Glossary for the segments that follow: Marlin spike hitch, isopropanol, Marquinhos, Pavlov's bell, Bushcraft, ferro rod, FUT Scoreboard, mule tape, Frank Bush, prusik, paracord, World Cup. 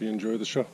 hope you enjoy the show.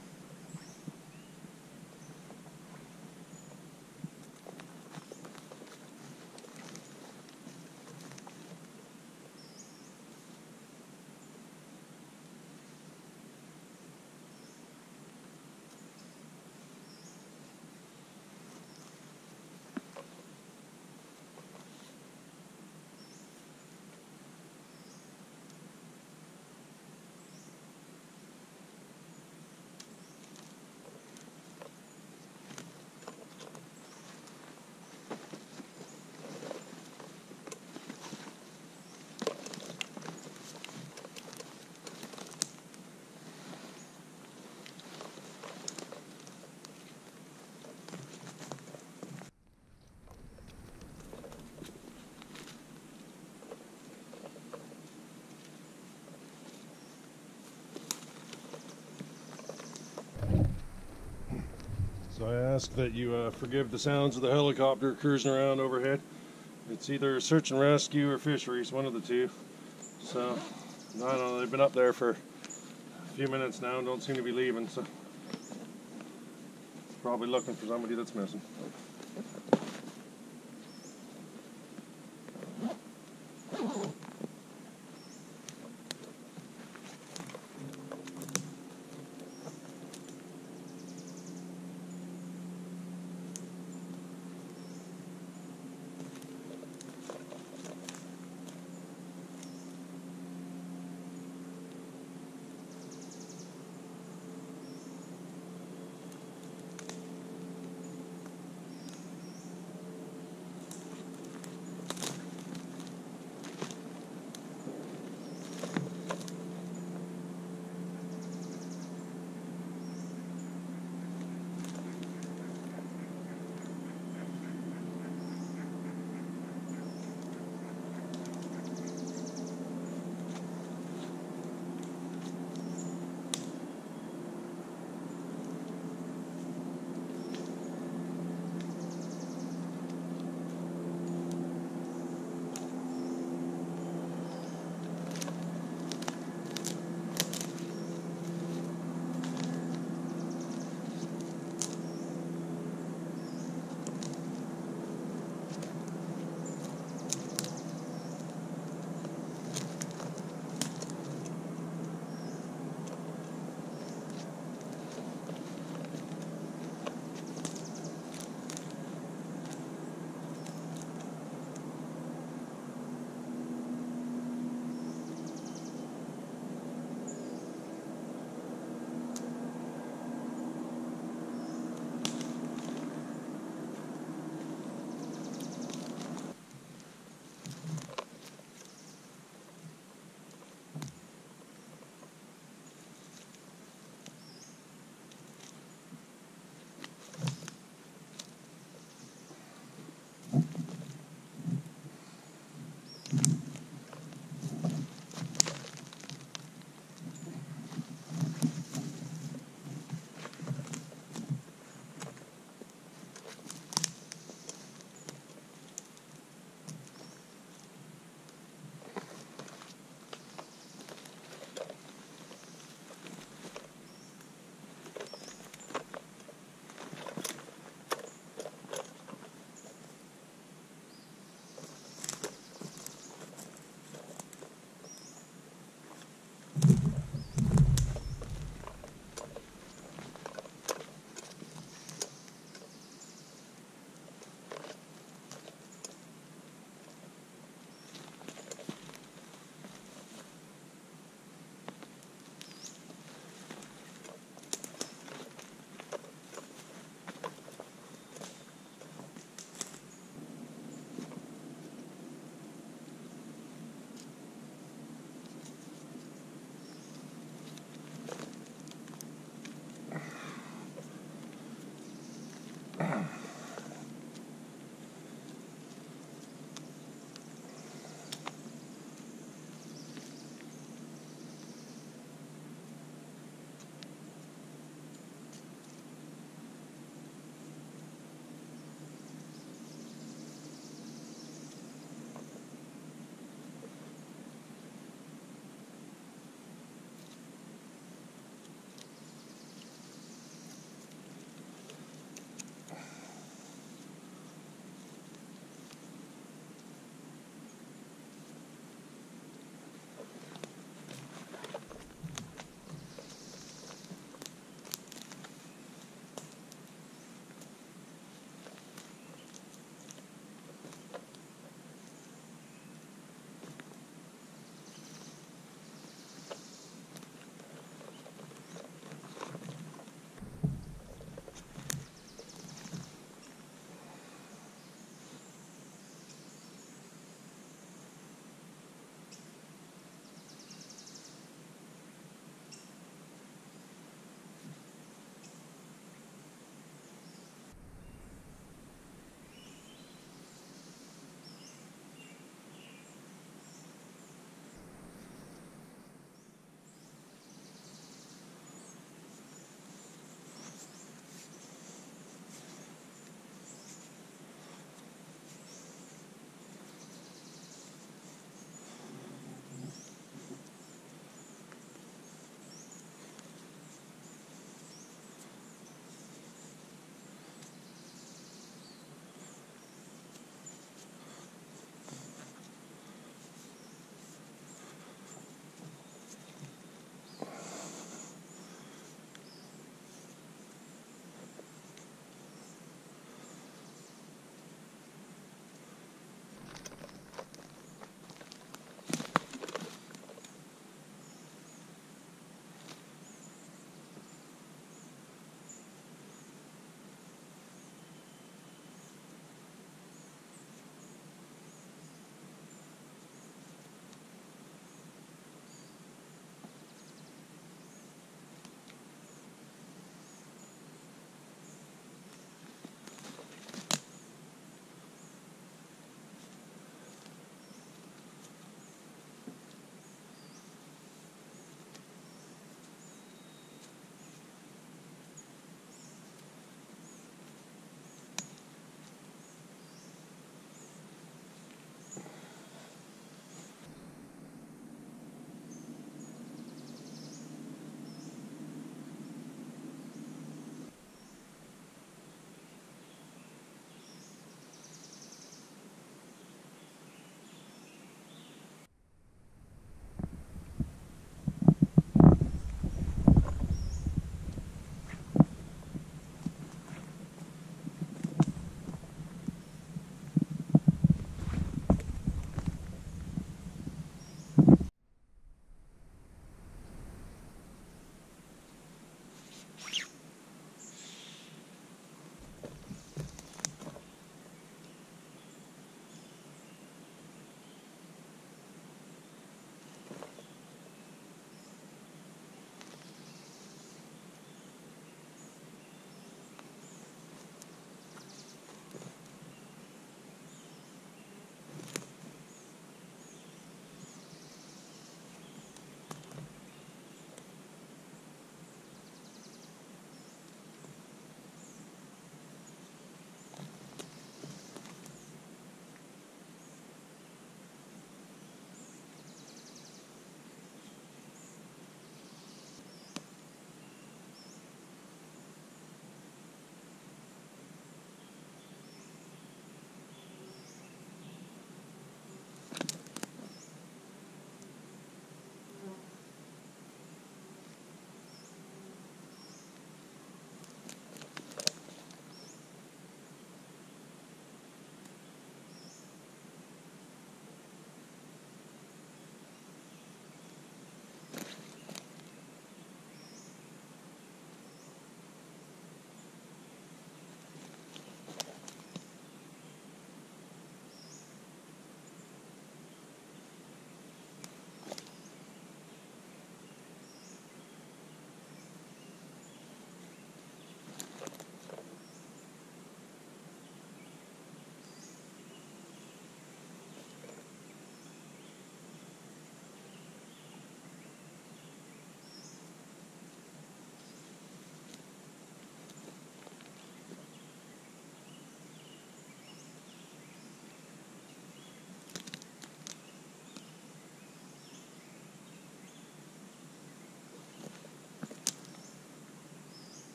So I ask that you forgive the sounds of the helicopter cruising around overhead. It's either search and rescue or fisheries, one of the two. So, I don't know, they've been up there for a few minutes now and don't seem to be leaving, so probably looking for somebody that's missing.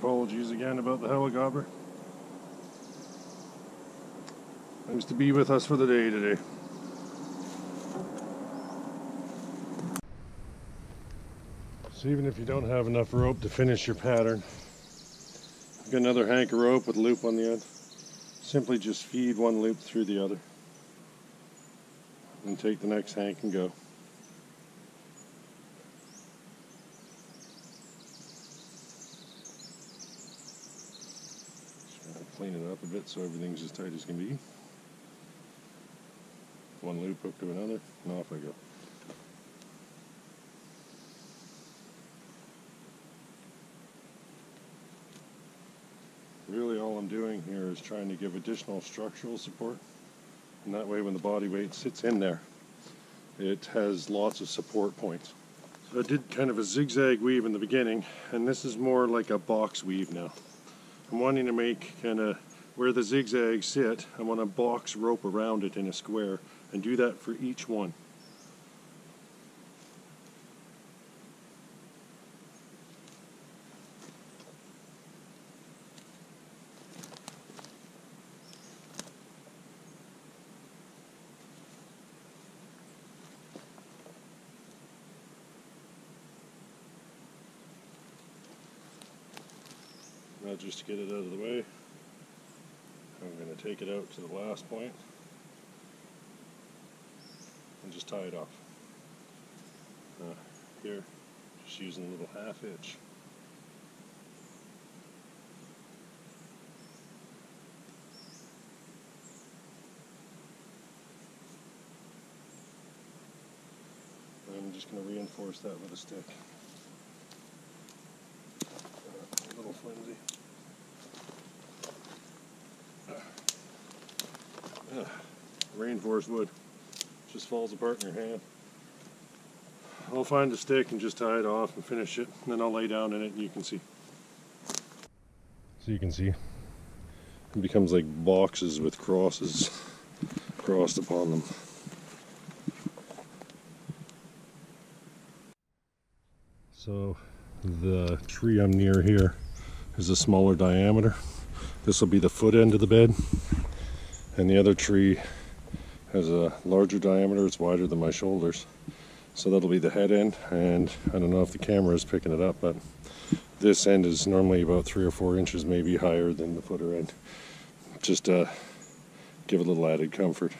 apologies again about the helicopter. Nice to be with us for the day today. So even if you don't have enough rope to finish your pattern, you've got another hank of rope with a loop on the end. Simply just feed one loop through the other and take the next hank and go. Clean it up a bit so everything's as tight as can be. One loop hook to another, and off I go. Really all I'm doing here is trying to give additional structural support, and that way when the body weight sits in there, it has lots of support points. So I did kind of a zigzag weave in the beginning, and this is more like a box weave now. I'm wanting to make kind of where the zigzags sit, I want to box rope around it in a square and do that for each one. Now just to get it out of the way, I'm going to take it out to the last point and just tie it off. Here, just using a little half hitch. I'm just going to reinforce that with a stick. A little flimsy. Reinforced wood just falls apart in your hand. I'll find a stick and just tie it off and finish it, and then I'll lay down in it and you can see. So you can see it becomes like boxes with crosses crossed upon them. So the tree I'm near here is a smaller diameter. This will be the foot end of the bed, and the other tree has a larger diameter. It's wider than my shoulders, so that'll be the head end. And I don't know if the camera is picking it up, but this end is normally about 3 or 4 inches maybe higher than the footer end, just to give a little added comfort.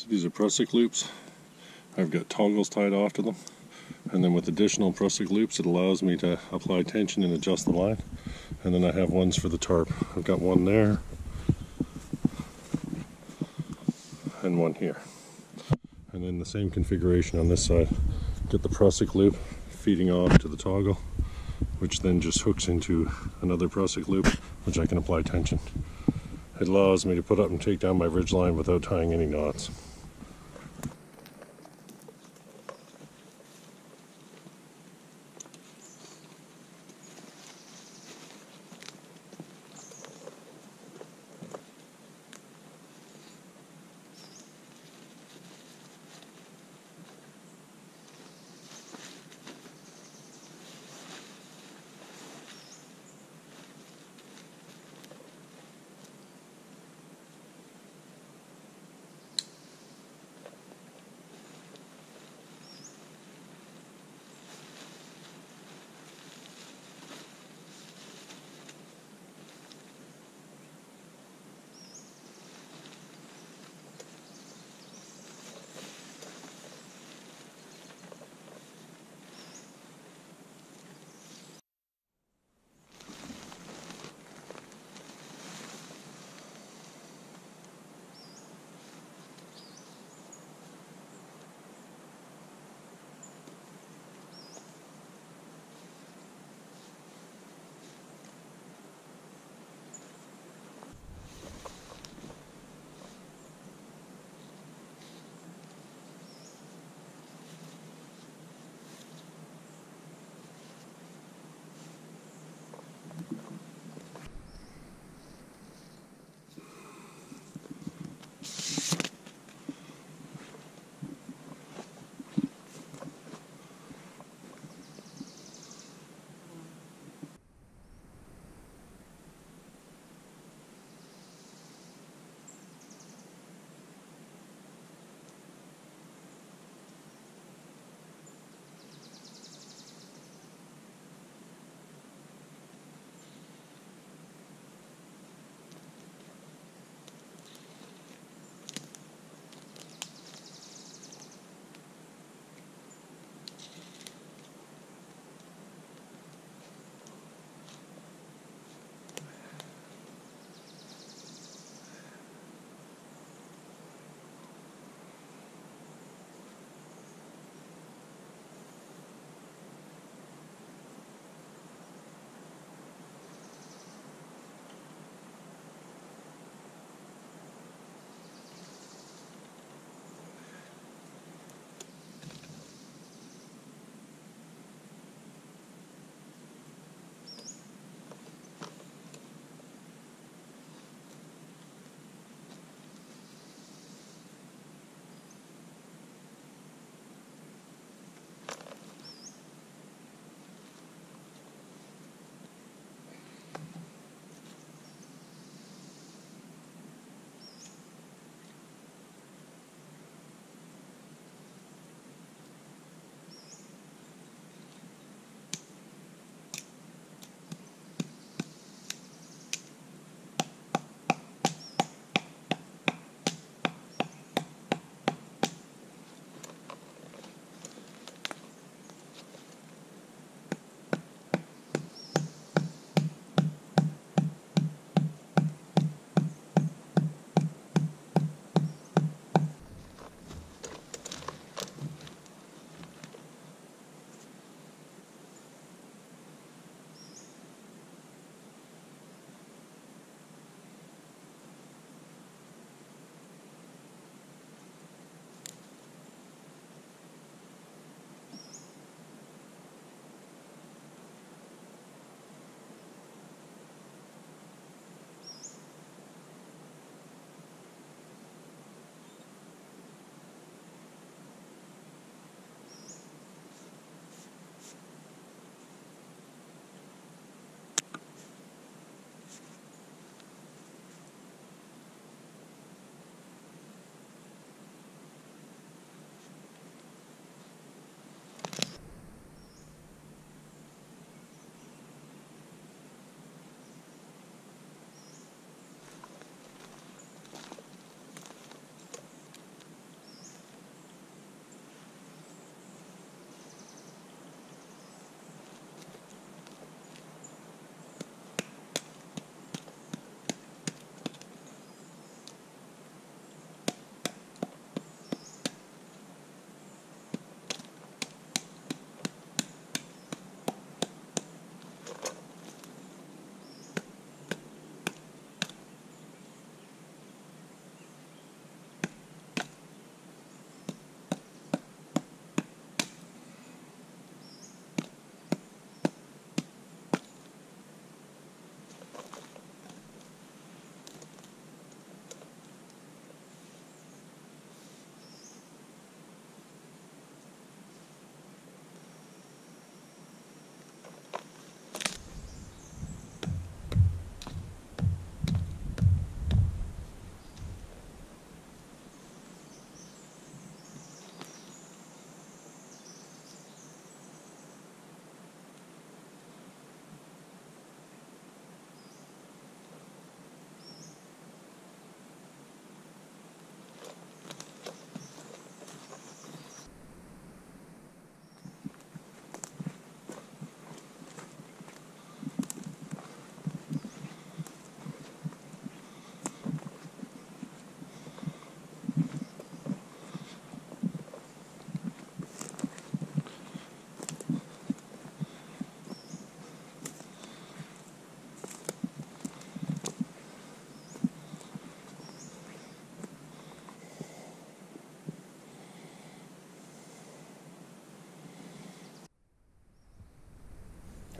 So these are prusik loops. I've got toggles tied off to them, and then with additional prusik loops it allows me to apply tension and adjust the line. And then I have ones for the tarp. I've got one there and one here, and then the same configuration on this side. Get the prusik loop feeding off to the toggle, which then just hooks into another prusik loop, which I can apply tension. It allows me to put up and take down my ridge line without tying any knots.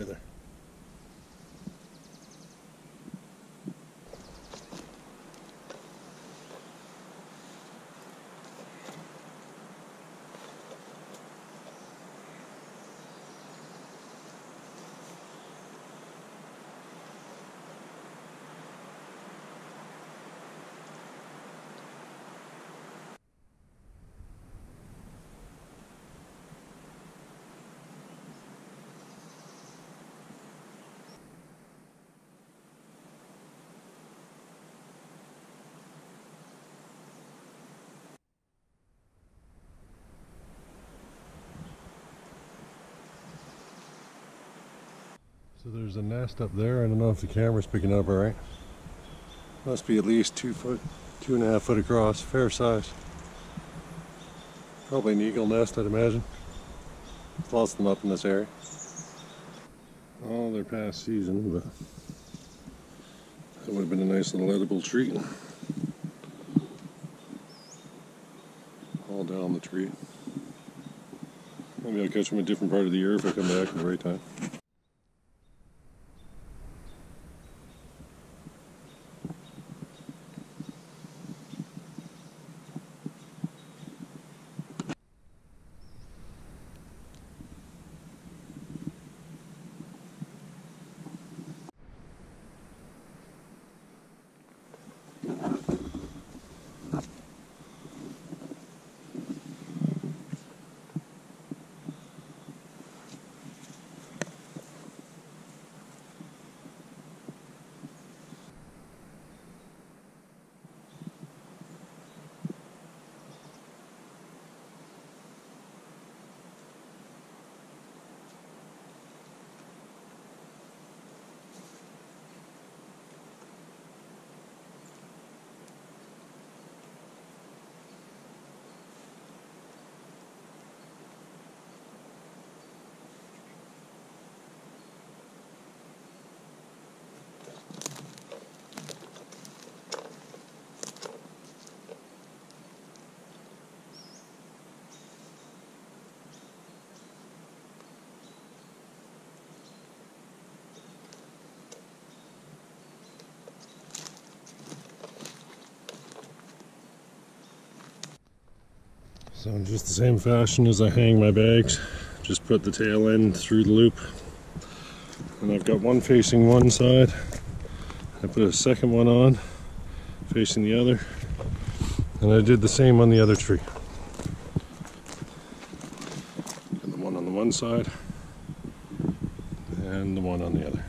either. So there's a nest up there. I don't know if the camera's picking up all right. Must be at least 2 foot, 2.5 foot across, fair size. Probably an eagle nest, I'd imagine. There's lots of them up in this area. Oh, they're past season, but that would have been a nice little edible treat. All down the tree. Maybe I'll catch them a different part of the year if I come back in the right time. So in just the same fashion as I hang my bags, just put the tail end through the loop. And I've got one facing one side. I put a second one on, facing the other. And I did the same on the other tree. And the one on the one side, and the one on the other.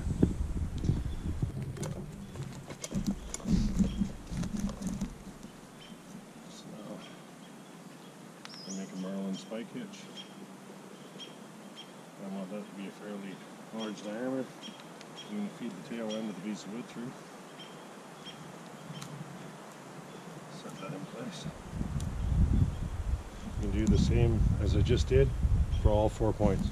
Marlin spike hitch. I want that to be a fairly large diameter. I'm going to feed the tail end of the piece of wood through. Set that in place. You can do the same as I just did for all 4 points.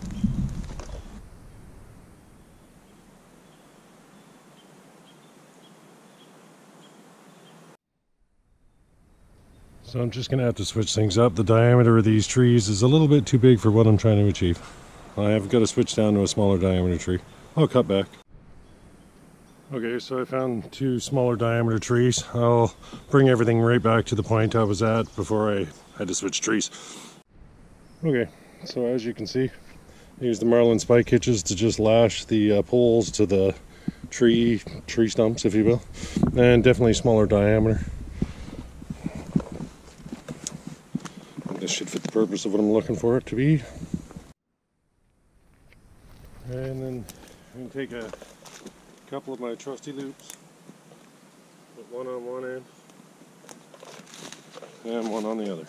So I'm just going to have to switch things up. The diameter of these trees is a little bit too big for what I'm trying to achieve. I have got to switch down to a smaller diameter tree. I'll cut back. Okay, so I found 2 smaller diameter trees. I'll bring everything right back to the point I was at before I had to switch trees. Okay, so as you can see, I used the Marlin spike hitches to just lash the poles to the tree stumps, if you will, and definitely smaller diameter. Should fit the purpose of what I'm looking for it to be. And then I'm going to take a couple of my trusty loops, put one on one end and one on the other.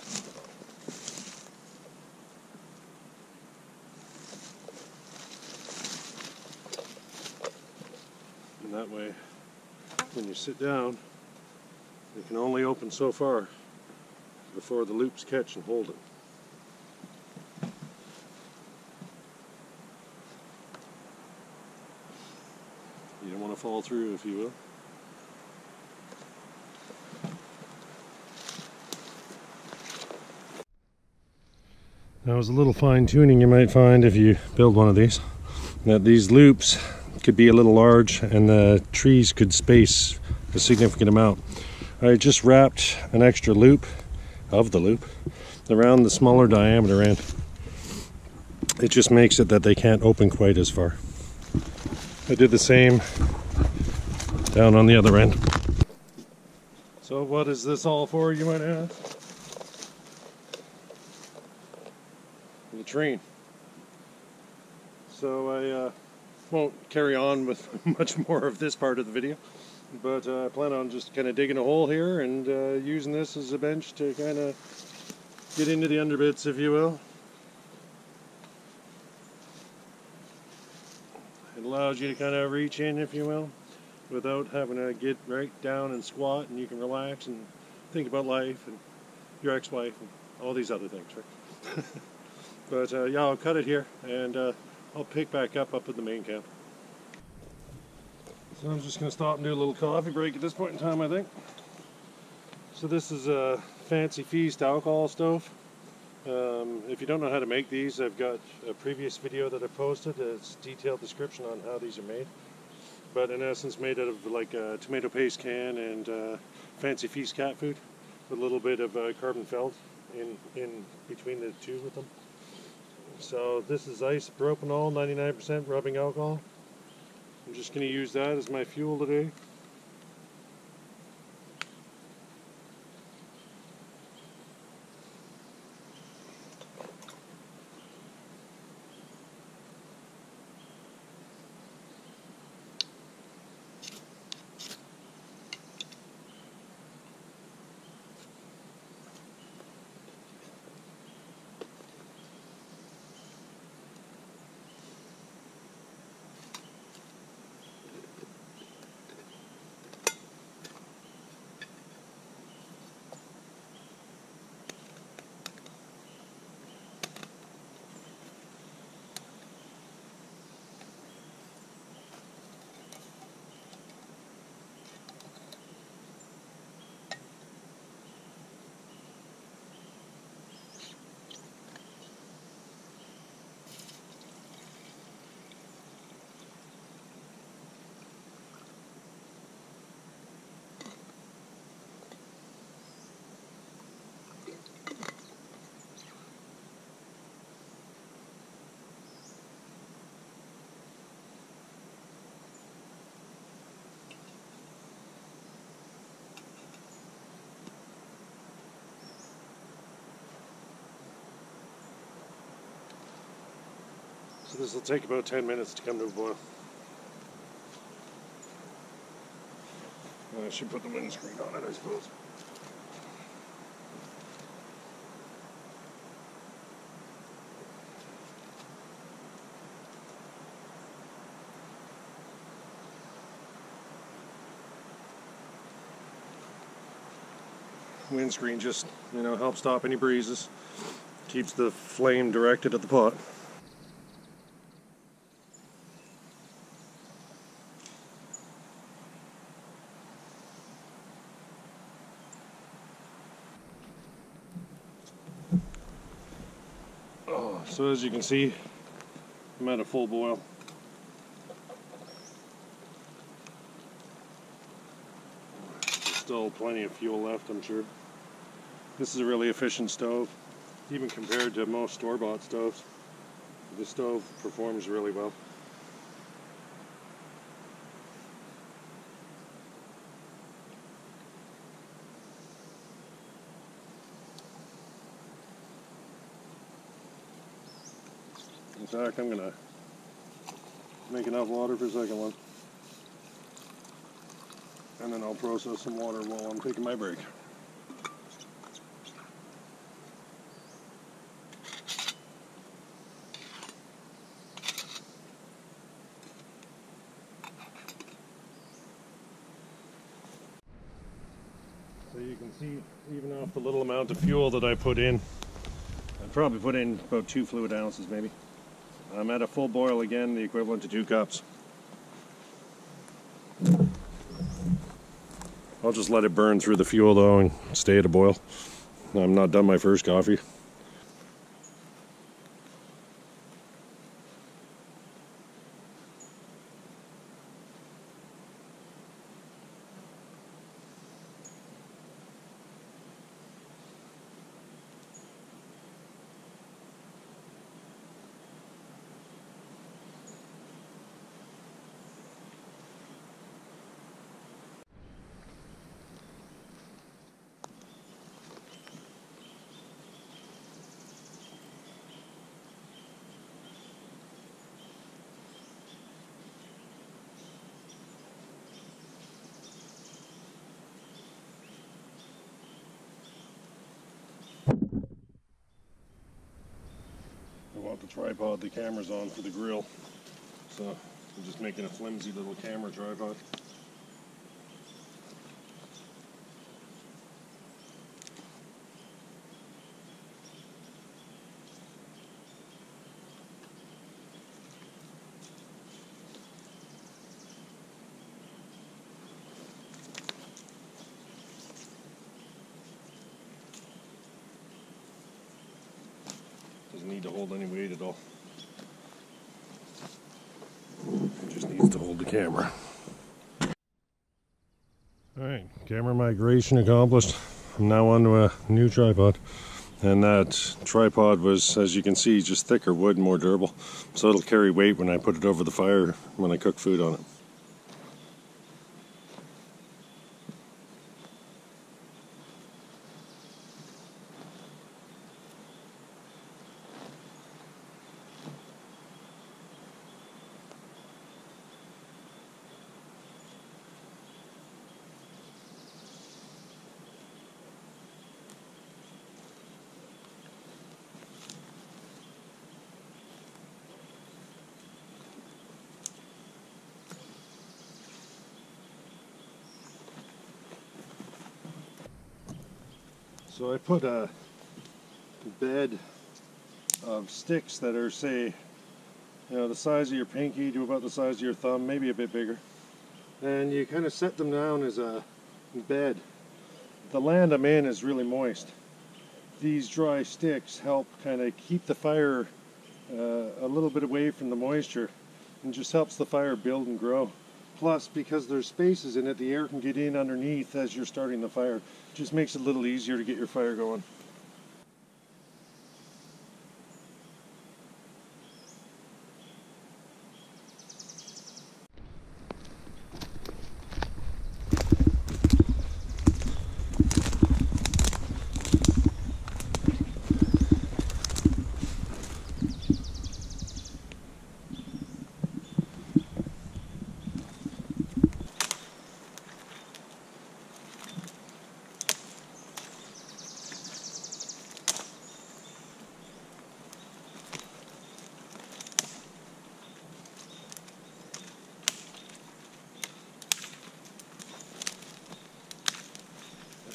And that way, when you sit down, you can only open so far before the loops catch and hold it. You don't want to fall through, if you will. Now, there's a little fine tuning you might find if you build one of these. that these loops could be a little large and the trees could space a significant amount. I just wrapped an extra loop of the loop around the smaller diameter end. It just makes it that they can't open quite as far. I did the same down on the other end. So what is this all for, you might ask? Latrine. So I won't carry on with much more of this part of the video, but I plan on just kind of digging a hole here and using this as a bench to kind of get into the underbits, if you will. It allows you to kind of reach in, if you will, without having to get right down and squat, and you can relax and think about life and your ex-wife and all these other things, right? But yeah, I'll cut it here, and I'll pick back up at the main camp. So I'm just going to stop and do a little coffee break at this point in time, I think. So this is a Fancy Feast alcohol stove. If you don't know how to make these, I've got a previous video that I posted. It's a detailed description on how these are made. But in essence, made out of like a tomato paste can and Fancy Feast cat food, with a little bit of carbon felt in between the two with them. So this is isopropanol, 99% rubbing alcohol. I'm just going to use that as my fuel today. So this will take about 10 minutes to come to a boil. I should put the windscreen on it, I suppose. Windscreen just, you know, helps stop any breezes. Keeps the flame directed at the pot. So as you can see, I'm at a full boil. There's still plenty of fuel left, I'm sure. This is a really efficient stove, even compared to most store-bought stoves. This stove performs really well. In fact, I'm going to make enough water for a second one, and then I'll process some water while I'm taking my break. So you can see, even off the little amount of fuel that I put in, I probably put in about 2 fluid ounces maybe. I'm at a full boil again, the equivalent to 2 cups. I'll just let it burn through the fuel though and stay at a boil. I'm not done my first coffee. the tripod the camera's on for the grill. So I'm just making a flimsy little camera tripod. Doesn't need to hold any weight at all. It just needs to hold the camera. Alright, camera migration accomplished. I'm now onto a new tripod. And that tripod was, as you can see, just thicker wood, more durable. So it'll carry weight when I put it over the fire when I cook food on it. So I put a bed of sticks that are, say, you know, the size of your pinky to about the size of your thumb, maybe a bit bigger. And you kind of set them down as a bed. The land I'm in is really moist. These dry sticks help kind of keep the fire a little bit away from the moisture and just helps the fire build and grow. Plus, because there's spaces in it, the air can get in underneath as you're starting the fire. Just makes it a little easier to get your fire going.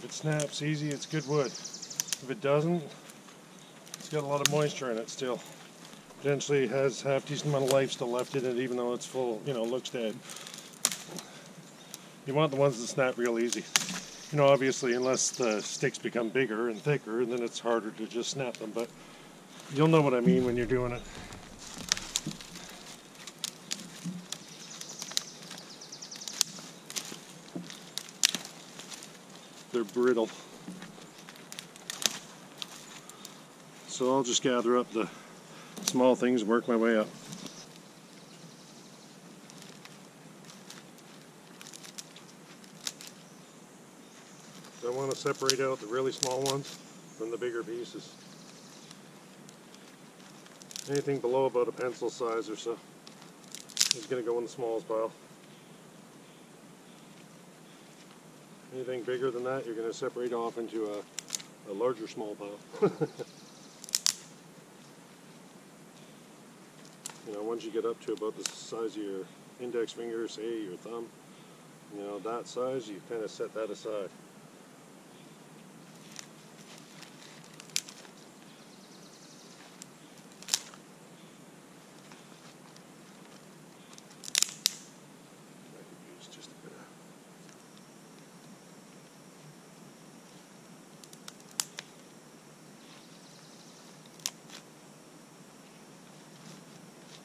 Snaps easy, it's good wood. If it doesn't, it's got a lot of moisture in it still. Potentially has half decent amount of life still left in it, even though it's full, you know, looks dead. You want the ones that snap real easy. You know, obviously, unless the sticks become bigger and thicker, and then it's harder to just snap them, but you'll know what I mean when you're doing it. They're brittle. So I'll just gather up the small things and work my way up. So I want to separate out the really small ones from the bigger pieces. Anything below about a pencil size or so is going to go in the smallest pile. Anything bigger than that, you're going to separate off into a larger small pile. You know, once you get up to about the size of your index finger, say your thumb, you know, that size, you kind of set that aside.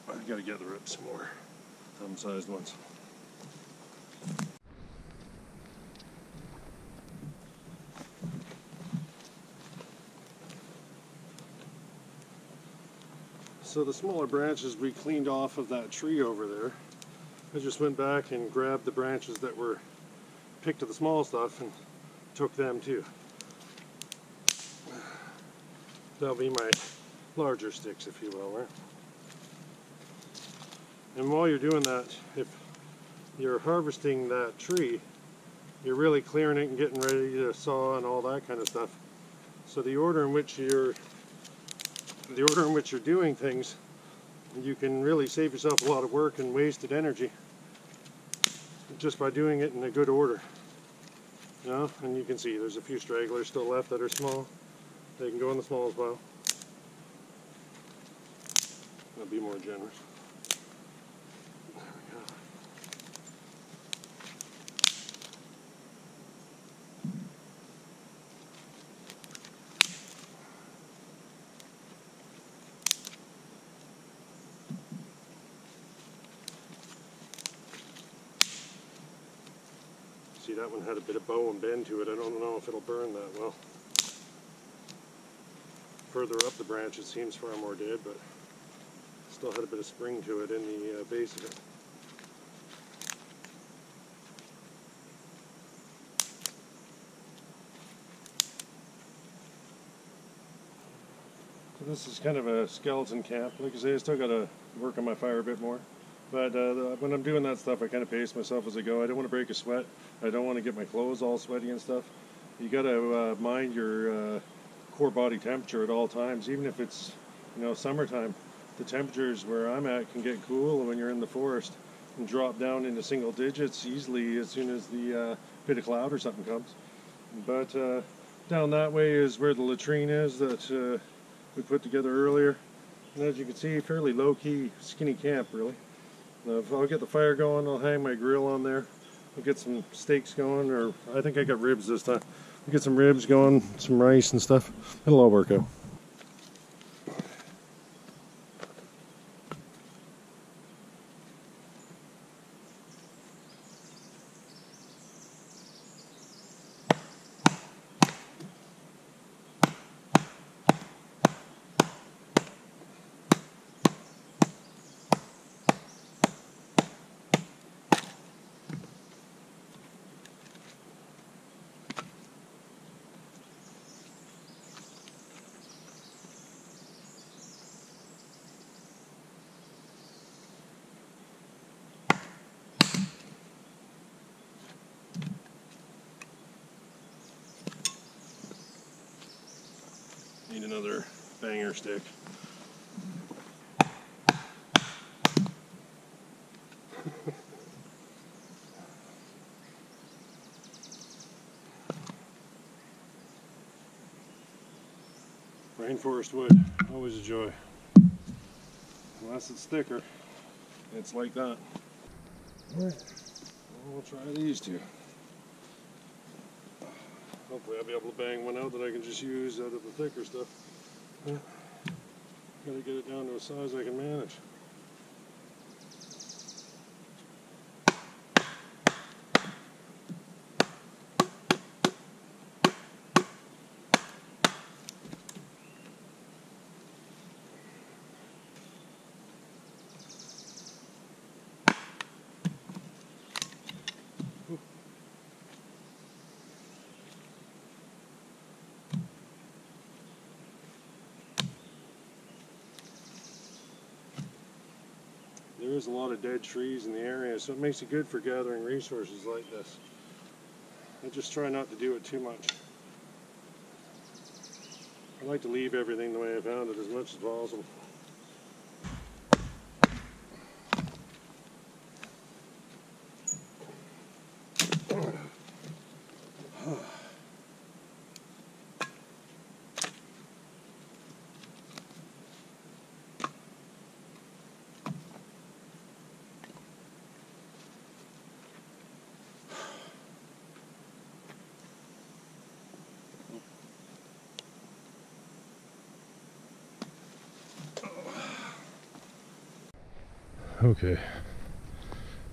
I've got to gather up some more thumb-sized ones. So the smaller branches we cleaned off of that tree over there. I just went back and grabbed the branches that were picked of the small stuff and took them too. That'll be my larger sticks, if you will, right? And while you're doing that, if you're harvesting that tree, you're really clearing it and getting ready to saw and all that kind of stuff. So the order in which you're the order in which you're doing things, you can really save yourself a lot of work and wasted energy just by doing it in a good order. You know? And you can see there's a few stragglers still left that are small. They can go in the smallest pile. I'll be more generous. There we go. See, that one had a bit of bow and bend to it. I don't know if it'll burn that well. Further up the branch it seems far more dead, but still had a bit of spring to it in the base of it. So this is kind of a skeleton cap. Like I say, I still got to work on my fire a bit more. But when I'm doing that stuff, I kind of pace myself as I go. I don't want to break a sweat. I don't want to get my clothes all sweaty and stuff. You got to mind your core body temperature at all times, even if it's, you know, summertime. The temperatures where I'm at can get cool when you're in the forest and drop down into single digits easily as soon as the bit of cloud or something comes. But down that way is where the latrine is that we put together earlier. And as you can see, fairly low-key, skinny camp, really. I'll get the fire going, I'll hang my grill on there, I'll get some steaks going, or I think I got ribs this time. I'll get some ribs going, some rice and stuff. It'll all work out. Need another banger stick. Rainforest wood, always a joy. Unless it's thicker, it's like that. Alright, we'll try these two. Hopefully I'll be able to bang one out that I can just use out of the thicker stuff. Yeah. Gotta get it down to a size I can manage. There's a lot of dead trees in the area, so it makes it good for gathering resources like this. I just try not to do it too much. I like to leave everything the way I found it as much as possible. Okay,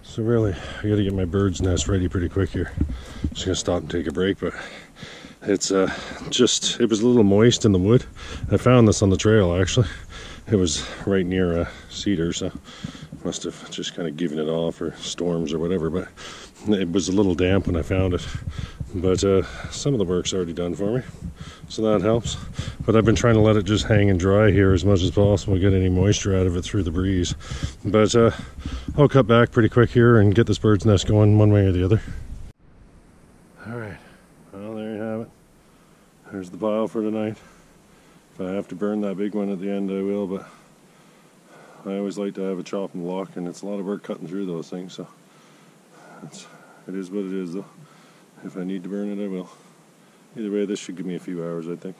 so really, I gotta get my bird's nest ready pretty quick here. I'm just gonna stop and take a break, but it's it was a little moist in the wood. I found this on the trail, actually. It was right near a cedar, so must have just kind of given it off, or storms or whatever, but it was a little damp when I found it. But some of the work's already done for me, so that helps. But I've been trying to let it just hang and dry here as much as possible, get any moisture out of it through the breeze. But I'll cut back pretty quick here and get this bird's nest going one way or the other. Alright, well there you have it. There's the pile for tonight. If I have to burn that big one at the end, I will, but I always like to have a chop and lock, and it's a lot of work cutting through those things, so it is what it is, though. If I need to burn it, I will. Either way, this should give me a few hours, I think.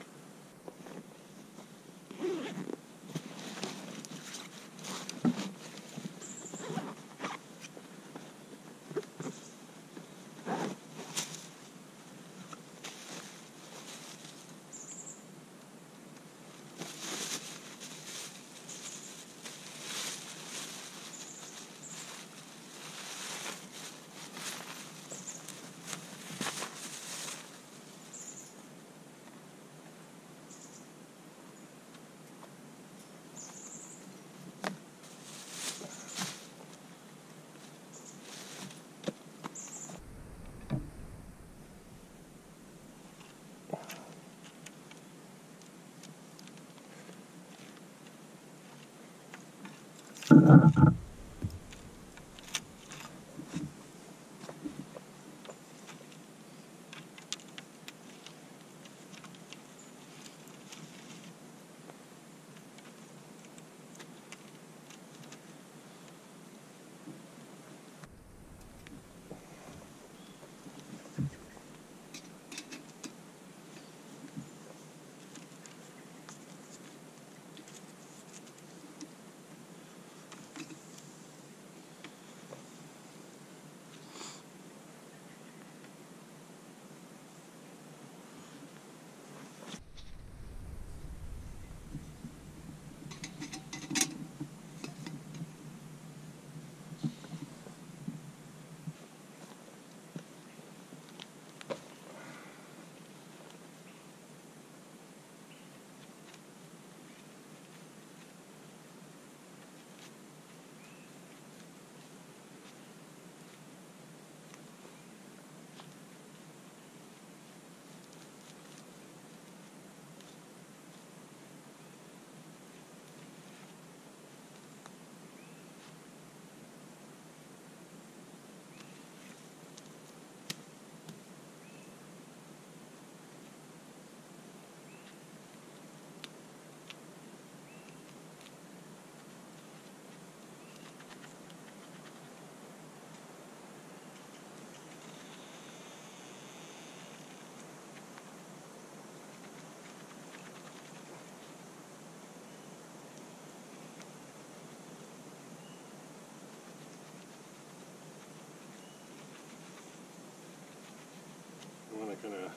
Kind of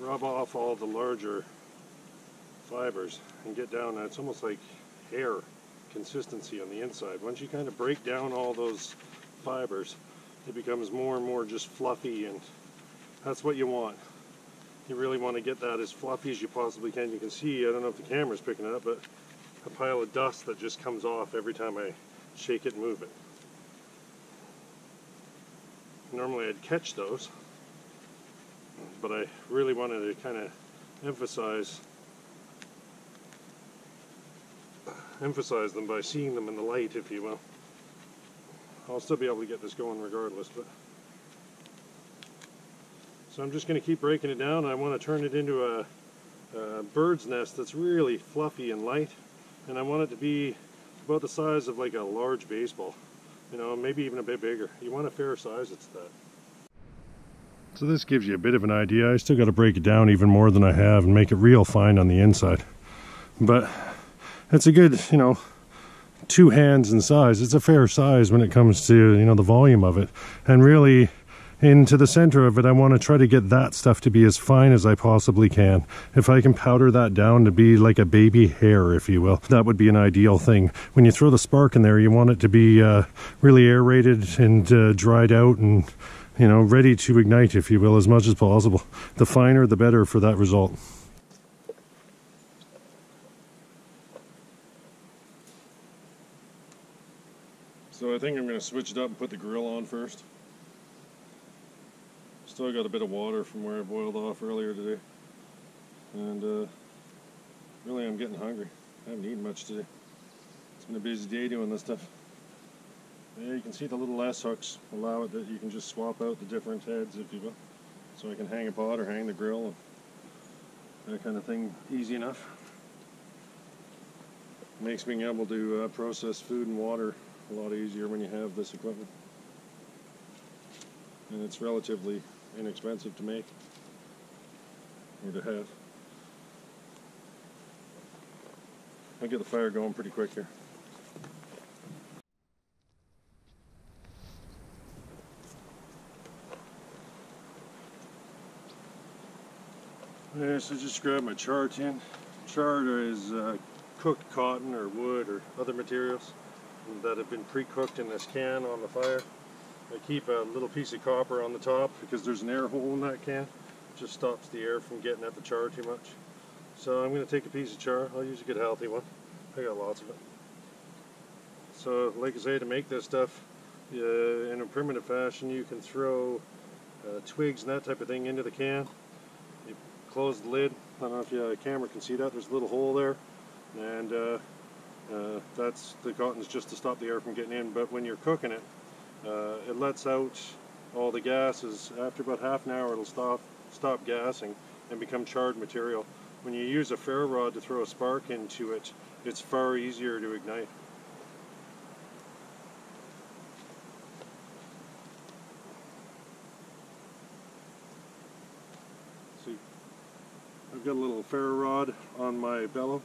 rub off all the larger fibers and get down. It's almost like hair consistency on the inside. Once you kind of break down all those fibers, it becomes more and more just fluffy, and that's what you want. You really want to get that as fluffy as you possibly can. You can see, I don't know if the camera's picking it up, but a pile of dust that just comes off every time I shake it and move it. Normally I'd catch those, but I really wanted to kind of emphasize them by seeing them in the light, if you will. I'll still be able to get this going regardless, but so I'm just going to keep breaking it down. I want to turn it into a bird's nest that's really fluffy and light, and I want it to be about the size of like a large baseball, you know, maybe even a bit bigger. You want a fair size, it's that. So this gives you a bit of an idea. I still got to break it down even more than I have and make it real fine on the inside. But it's a good, you know, two hands in size. It's a fair size when it comes to, you know, the volume of it. And really, into the center of it, I want to try to get that stuff to be as fine as I possibly can. If I can powder that down to be like a baby hair, if you will, that would be an ideal thing. When you throw the spark in there, you want it to be really aerated and dried out and, you know, ready to ignite, if you will, as much as possible. The finer, the better for that result. So I think I'm going to switch it up and put the grill on first. Still got a bit of water from where I boiled off earlier today. And really I'm getting hungry. I haven't eaten much today. It's been a busy day doing this stuff. Yeah, you can see the little S-hooks allow it that you can just swap out the different heads, if you will. So I can hang a pot or hang the grill, and that kind of thing, easy enough. makes being able to process food and water a lot easier when you have this equipment. And it's relatively inexpensive to make, or to have. I'll get the fire going pretty quick here. Yeah, so just grab my char tin. Char is cooked cotton or wood or other materials that have been pre-cooked in this can on the fire. I keep a little piece of copper on the top because there's an air hole in that can. It just stops the air from getting at the char too much. So I'm going to take a piece of char. I'll use a good healthy one. I got lots of it. So like I say, to make this stuff in a primitive fashion, you can throw twigs and that type of thing into the can. You close the lid. I don't know if the camera can see that. There's a little hole there. And that's the cotton's just to stop the air from getting in. But when you're cooking it, it lets out all the gases. After about half an hour, it'll stop gassing and become charred material. When you use a ferro rod to throw a spark into it, it's far easier to ignite. See, I've got a little ferro rod on my bellow,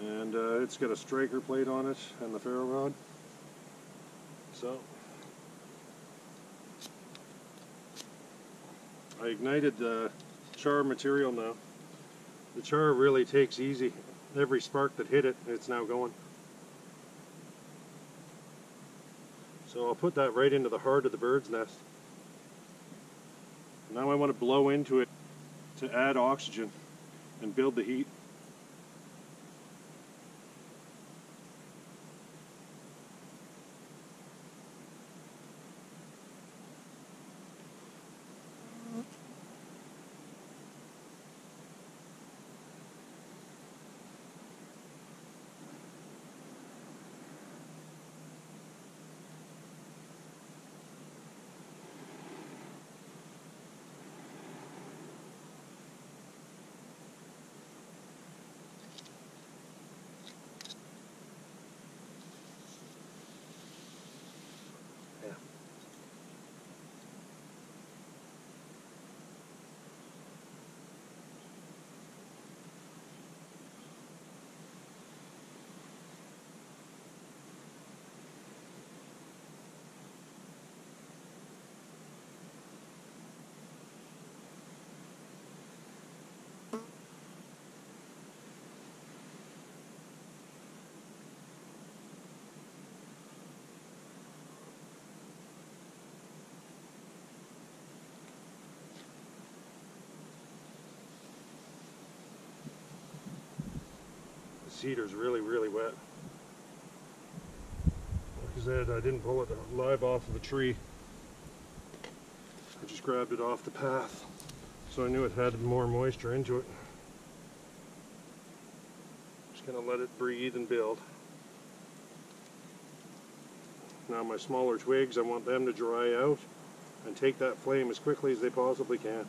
and it's got a striker plate on it and the ferro rod. So I ignited the char material now. The char really takes easy. Every spark that hit it, it's now going. So I'll put that right into the heart of the bird's nest. Now I want to blow into it to add oxygen and build the heat. Cedar's really wet. Like I said, I didn't pull it live off of the tree. I just grabbed it off the path, so I knew it had more moisture into it. Just gonna let it breathe and build. Now my smaller twigs, I want them to dry out and take that flame as quickly as they possibly can.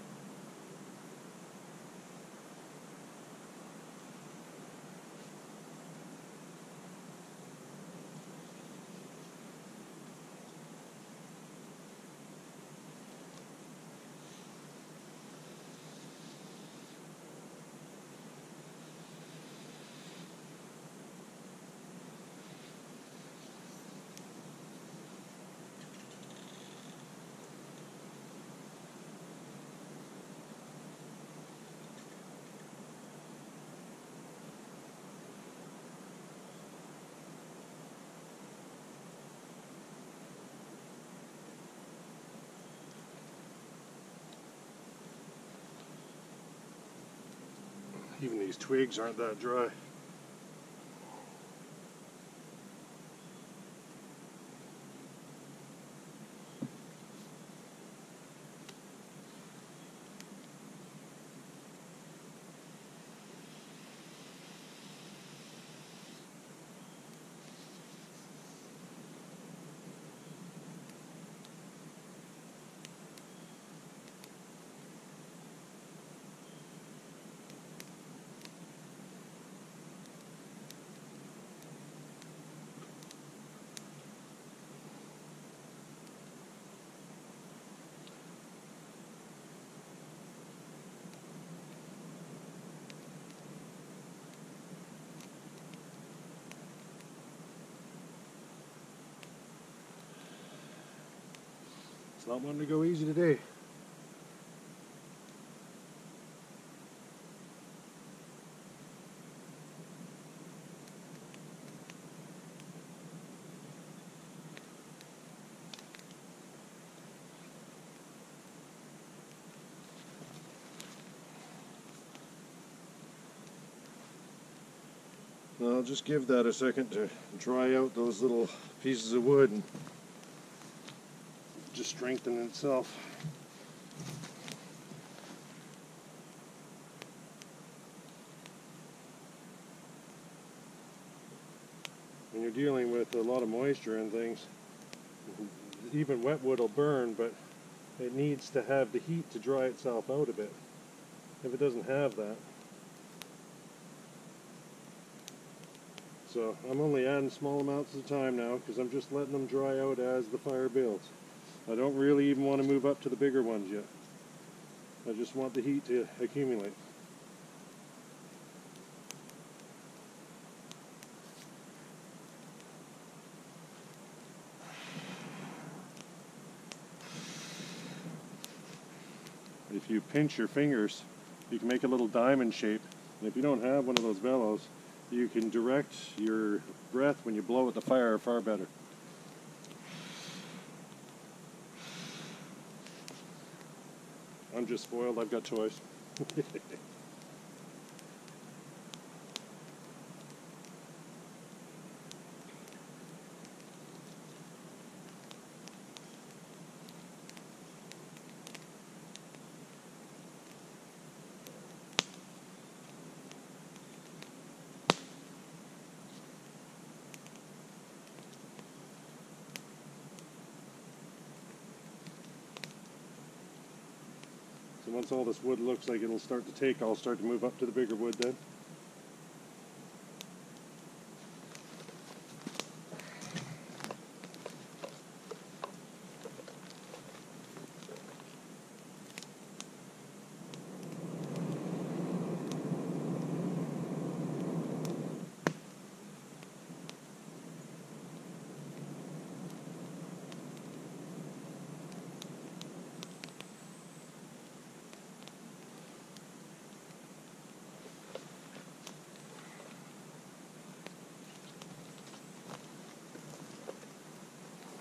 Even these twigs aren't that dry. Not wanting to go easy today. I'll just give that a second to dry out those little pieces of wood and just strengthen itself. When you're dealing with a lot of moisture and things, even wet wood will burn, but it needs to have the heat to dry itself out a bit. If it doesn't have that, so I'm only adding small amounts at a time now because I'm just letting them dry out as the fire builds. I don't really even want to move up to the bigger ones yet. I just want the heat to accumulate. If you pinch your fingers, you can make a little diamond shape. And if you don't have one of those bellows, you can direct your breath when you blow at the fire far better. I'm just spoiled, I've got toys. Once all this wood looks like it'll start to take, I'll start to move up to the bigger wood then.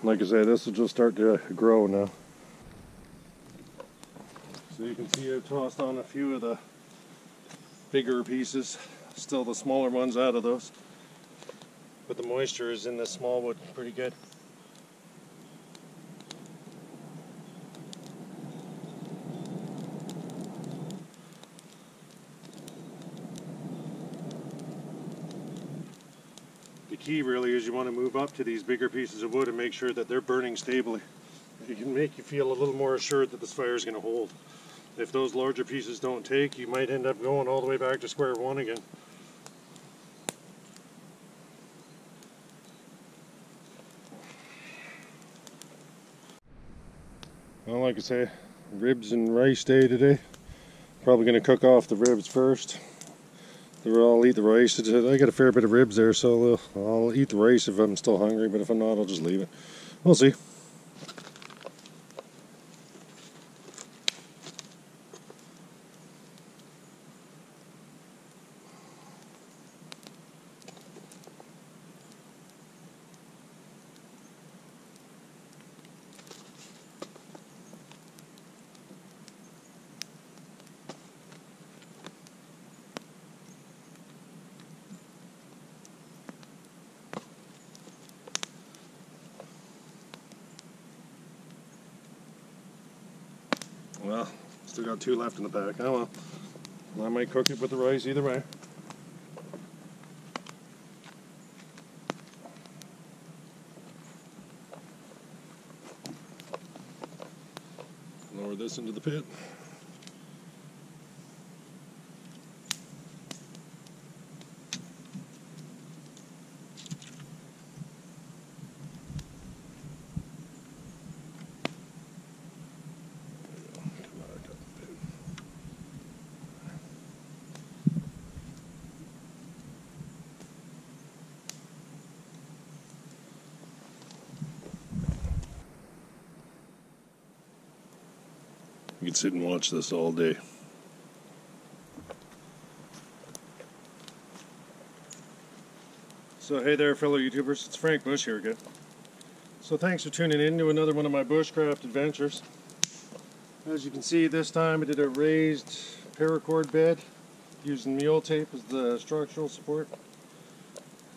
Like I say, this will just start to grow now. So you can see I've tossed on a few of the bigger pieces, still the smaller ones out of those. But the moisture is in this small wood pretty good. The key really is you want to move up to these bigger pieces of wood and make sure that they're burning stably. It can make you feel a little more assured that this fire is going to hold. If those larger pieces don't take, you might end up going all the way back to square one again. Well, like I say, ribs and rice day today. Probably going to cook off the ribs first. I'll eat the rice. I got a fair bit of ribs there, so I'll eat the rice if I'm still hungry, but if I'm not, I'll just leave it. We'll see. Well, still got two left in the pack. Oh well. I might cook it with the rice either way. Lower this into the pit. You can sit and watch this all day. So hey there, fellow YouTubers, it's Frank Bush here again. So thanks for tuning in to another one of my bushcraft adventures. As you can see, this time I did a raised paracord bed using mule tape as the structural support.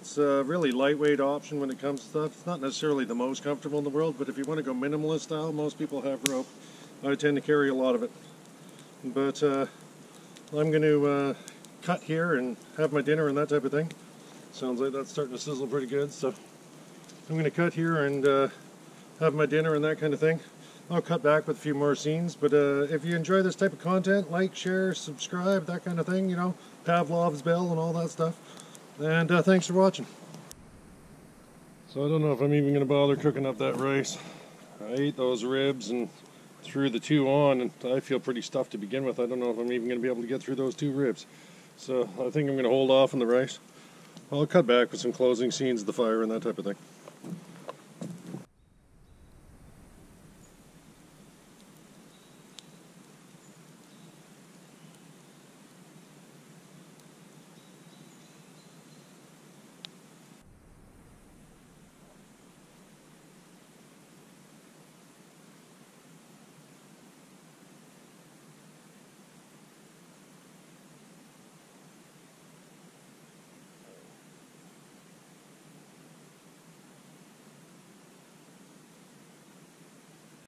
It's a really lightweight option when it comes to stuff. It's not necessarily the most comfortable in the world, but if you want to go minimalist style, most people have rope. I tend to carry a lot of it. But I'm going to cut here and have my dinner and that type of thing. Sounds like that's starting to sizzle pretty good, so I'm going to cut here and have my dinner and that kind of thing. I'll cut back with a few more scenes, but if you enjoy this type of content, like, share, subscribe, that kind of thing, you know, Pavlov's bell and all that stuff. And thanks for watching. So I don't know if I'm even going to bother cooking up that rice. I ate those ribs and threw the two on, and I feel pretty stuffed to begin with. I don't know if I'm even going to be able to get through those two ribs. So I think I'm going to hold off on the rice. I'll cut back with some closing scenes of the fire and that type of thing.